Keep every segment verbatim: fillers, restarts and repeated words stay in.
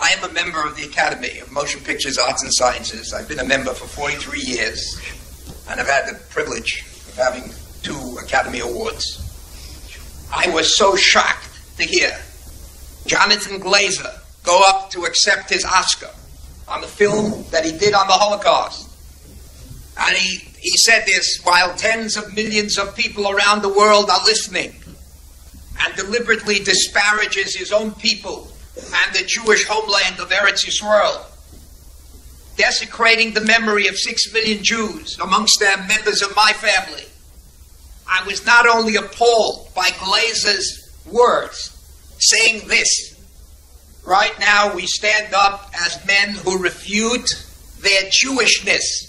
I am a member of the Academy of Motion Pictures Arts and Sciences. I've been a member for forty-three years, and I've had the privilege of having two Academy Awards. I was so shocked to hear Jonathan Glazer go up to accept his Oscar on the film that he did on the Holocaust. And he, he said this while tens of millions of people around the world are listening, and deliberately disparages his own people and the Jewish homeland of Eretz Yisroel, desecrating the memory of six million Jews, amongst them members of my family. I was not only appalled by Glazer's words, saying this: right now we stand up as men who refute their Jewishness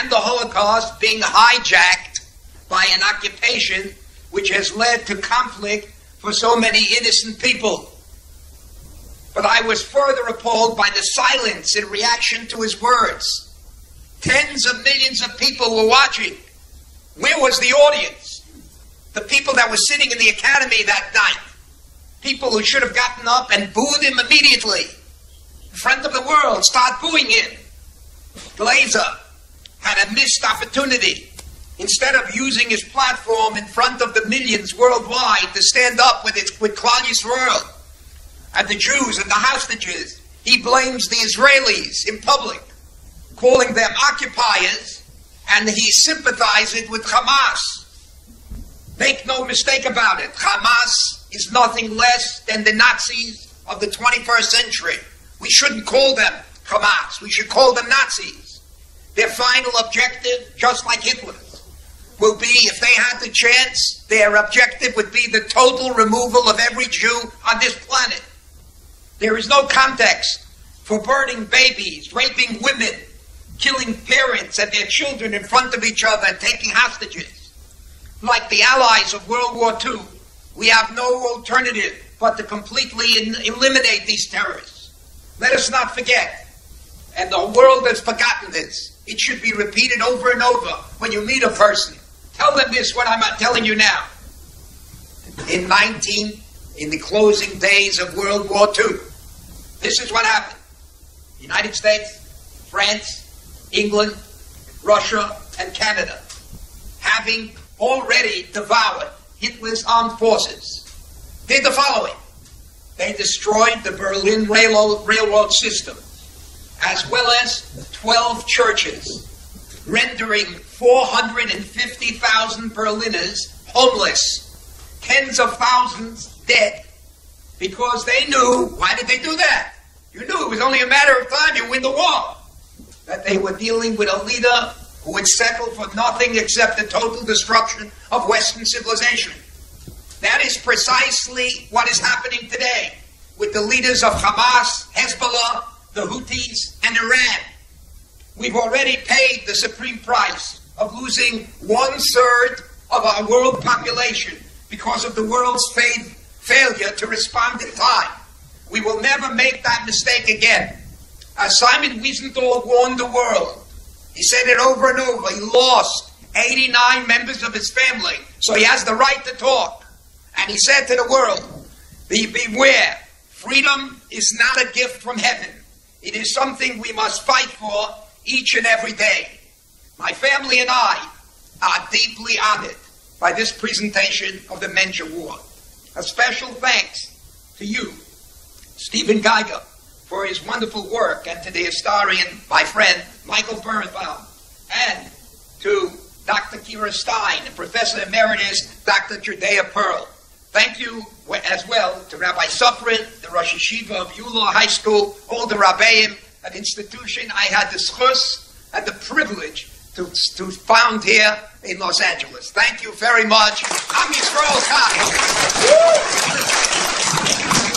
and the Holocaust being hijacked by an occupation which has led to conflict for so many innocent people. But I was further appalled by the silence in reaction to his words. Tens of millions of people were watching. Where was the audience? The people that were sitting in the Academy that night. People who should have gotten up and booed him immediately. In front of the world, start booing him. Glazer had a missed opportunity. Instead of using his platform in front of the millions worldwide to stand up with, its, with Klal Yisrael and the Jews and the hostages, he blames the Israelis in public, calling them occupiers, and he sympathizes with Hamas. Make no mistake about it, Hamas is nothing less than the Nazis of the twenty-first century. We shouldn't call them Hamas, we should call them Nazis. Their final objective, just like Hitler's, will be, if they had the chance, their objective would be the total removal of every Jew on this planet. There is no context for burning babies, raping women, killing parents and their children in front of each other, and taking hostages. Like the Allies of World War Two, we have no alternative but to completely eliminate these terrorists. Let us not forget, and the world has forgotten this, it should be repeated over and over when you meet a person. Tell them this, what I'm telling you now. In nineteen, in the closing days of World War Two, this is what happened. The United States, France, England, Russia, and Canada, having already devoured Hitler's armed forces, did the following. They destroyed the Berlin Railroad, railroad system, as well as twelve churches, rendering four hundred fifty thousand Berliners homeless, tens of thousands dead, because they knew, why did they do that? You knew it was only a matter of time you win the war. That they were dealing with a leader who would settle for nothing except the total destruction of Western civilization. That is precisely what is happening today with the leaders of Hamas, Hezbollah, the Houthis, and Iran. We've already paid the supreme price of losing one-third of our world population because of the world's faith failure to respond in time. We will never make that mistake again. As Simon Wiesenthal warned the world, he said it over and over, he lost eighty-nine members of his family, so he has the right to talk. And he said to the world, beware, freedom is not a gift from heaven. It is something we must fight for each and every day. My family and I are deeply honored by this presentation of the Menger War. A special thanks to you, Stephen Geiger, for his wonderful work, and to the historian, my friend, Michael Berenbaum, and to Doctor Kira Stein, and Professor Emeritus, Doctor Judea Pearl. Thank you as well to Rabbi Suffren, the Rosh Hashiva of Yula High School, all the Rabbeim, an institution I had the schus and the privilege to, to found here in Los Angeles. Thank you very much. I'm Yisrael Khan.